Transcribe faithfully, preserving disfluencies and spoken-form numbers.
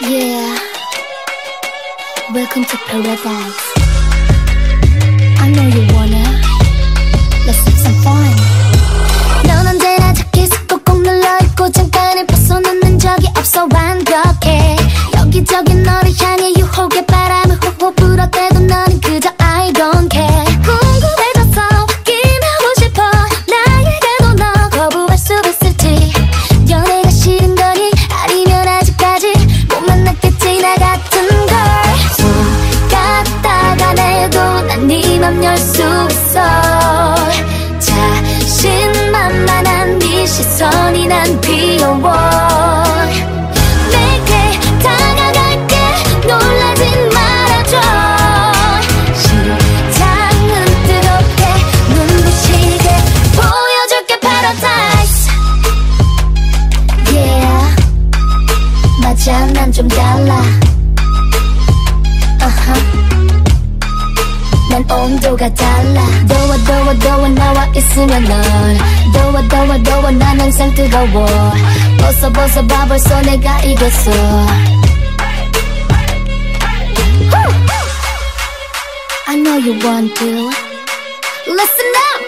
Yeah, welcome to paradise. I know you wanna. Let's have some fun. 넌 언제나 자기 속도 꼭 눌러있고 잠깐을 벗어나는 적이 없어 완벽해. 여기저기 너를 향해 유혹의 바람을 호호 불어대도 너는 그저 I don't care. 궁금해져서 확인 하고 싶어. 나에게도 너 거부할 수 있을지. 연애가 싫은 거니 아니면 아직까지 못 만났겠지 나 같은 걸. 손 갖다가 내도 난 네 맘 열 수 있어. 자신만만한 네 시선이 난 귀여워. 난 좀 달라. Uh-huh. 난 온도가 달라. 더워 더워 더워 나와 있으면 넌 더워 더워 더워 난 항상 뜨거워. 벗어 벗어 봐 벌써 내가 이겼어. I know you want to. Listen up.